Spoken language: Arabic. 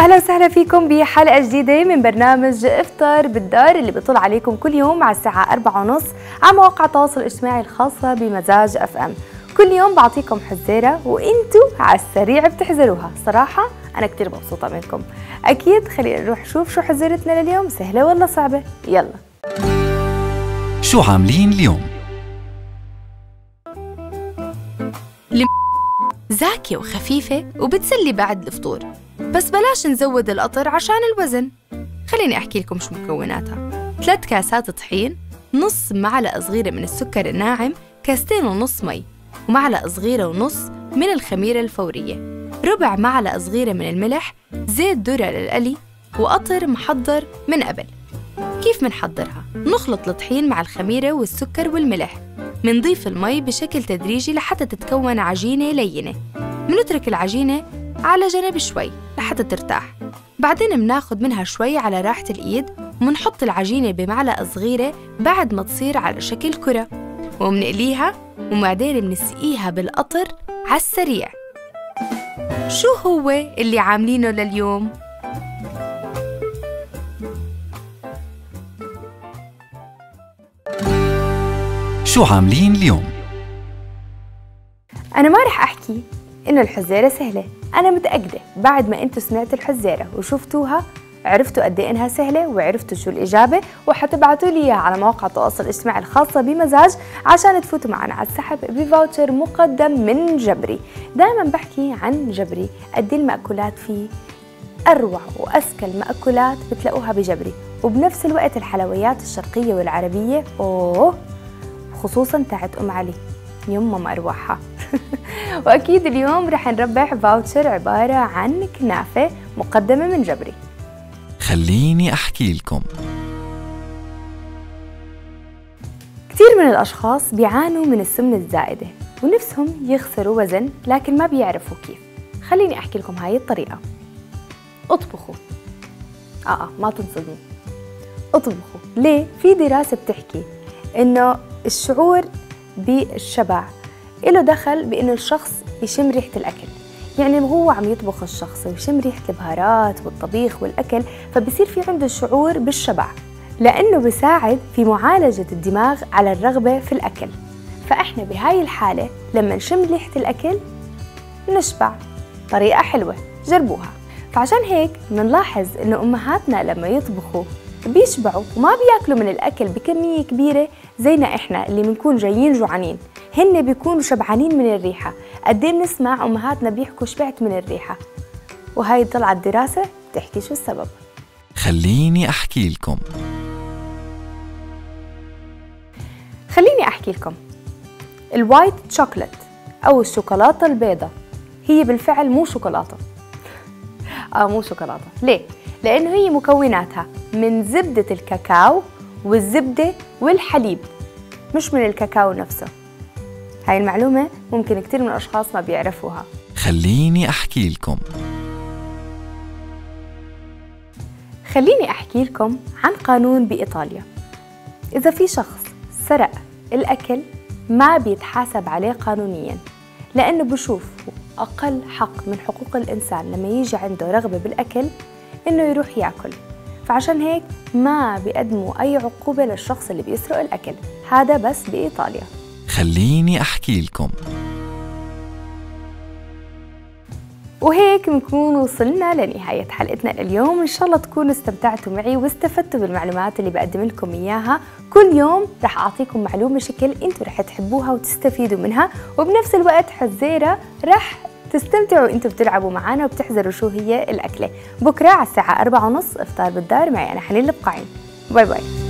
اهلا وسهلا فيكم بحلقه جديده من برنامج افطار بالدار اللي بيطل عليكم كل يوم على الساعه 4:30 على مواقع التواصل الاجتماعي الخاصه بمزاج FM. كل يوم بعطيكم حزيره وانتوا على السريع بتحزروها، صراحه انا كتير مبسوطه منكم. اكيد خلينا نروح نشوف شو حزيرتنا لليوم، سهله ولا صعبه؟ يلا. شو عاملين اليوم؟ زاكيه وخفيفه وبتسلي بعد الفطور، بس بلاش نزود القطر عشان الوزن. خليني أحكي لكم شو مكوناتها. 3 كاسات طحين، نص معلقة صغيرة من السكر الناعم، 2.5 كاسات مي، ومعلقة صغيرة ونص من الخميرة الفورية، 1/4 معلقة صغيرة من الملح، زيت ذرة للقلي، وقطر محضر من قبل. كيف منحضرها؟ نخلط الطحين مع الخميرة والسكر والملح، منضيف المي بشكل تدريجي لحتى تتكون عجينة لينة، منترك العجينة على جنب شوي لحتى ترتاح، بعدين مناخد منها شوي على راحة الإيد ومنحط العجينة بمعلقة صغيرة بعد ما تصير على شكل كرة، ومنقليها وبعدين منسقيها بالقطر على السريع. شو هو اللي عاملينه لليوم؟ شو عاملين اليوم؟ أنا ما رح أحكي إنه الحزيرة سهلة، أنا متأكدة بعد ما أنتوا سمعتوا الحزيرة وشفتوها عرفتوا قد إيه إنها سهلة وعرفتوا شو الإجابة، وحتبعتوا لي إياها على مواقع التواصل الاجتماعي الخاصة بمزاج عشان تفوتوا معنا على السحب بفاوتشر مقدم من جبري. دائما بحكي عن جبري قد المأكولات فيه، أروع وأسكل مأكولات بتلاقوها بجبري، وبنفس الوقت الحلويات الشرقية والعربية خصوصا تاعت أم علي يمه ما أرواحها. وأكيد اليوم رح نربح فاوتشر عبارة عن كنافة مقدمة من جبري. خليني أحكي لكم، كثير من الأشخاص بيعانوا من السمنة الزائدة ونفسهم يخسروا وزن لكن ما بيعرفوا كيف. خليني أحكي لكم هاي الطريقة. اطبخوا، ما تنصدموا، اطبخوا. ليه؟ في دراسة بتحكي إنه الشعور بالشبع إله دخل بإنه الشخص يشم ريحة الأكل، يعني وهو عم يطبخ الشخص ويشم ريحة البهارات والطبيخ والأكل فبصير في عنده الشعور بالشبع، لأنه بساعد في معالجة الدماغ على الرغبة في الأكل. فإحنا بهاي الحالة لما نشم ريحة الأكل نشبع. طريقة حلوة جربوها. فعشان هيك بنلاحظ إنه أمهاتنا لما يطبخوا بيشبعوا وما بياكلوا من الأكل بكمية كبيرة زينا إحنا اللي بنكون جايين جوعانين، هن بيكونوا شبعانين من الريحة. قد ايه بنسمع أمهاتنا بيحكوا شبعت من الريحة، وهي طلعت دراسة بتحكي شو السبب. خليني أحكي لكم، الوايت شوكولات أو الشوكولاتة البيضاء هي بالفعل مو شوكولاتة. مو شوكولاتة. ليه؟ لأنه هي مكوناتها من زبدة الكاكاو والزبدة والحليب، مش من الكاكاو نفسه. هاي المعلومة ممكن كتير من الأشخاص ما بيعرفوها. خليني أحكي لكم، عن قانون بإيطاليا. إذا في شخص سرق الأكل ما بيتحاسب عليه قانونياً، لأنه بشوفه أقل حق من حقوق الإنسان لما يجي عنده رغبة بالأكل إنه يروح يأكل. فعشان هيك ما بيقدموا أي عقوبة للشخص اللي بيسرق الأكل، هذا بس بإيطاليا. خليني أحكي لكم. وهيك بنكون وصلنا لنهاية حلقتنا اليوم، إن شاء الله تكونوا استمتعتوا معي واستفدتوا بالمعلومات اللي بقدم لكم إياها. كل يوم رح أعطيكم معلومة شكل أنتوا رح تحبوها وتستفيدوا منها، وبنفس الوقت حزيرة رح تستمتعوا أنتوا بتلعبوا معنا وبتحزروا شو هي الأكلة. بكرة على الساعة 4:30 إفطار بالدار معي أنا حنين البقعين. باي باي.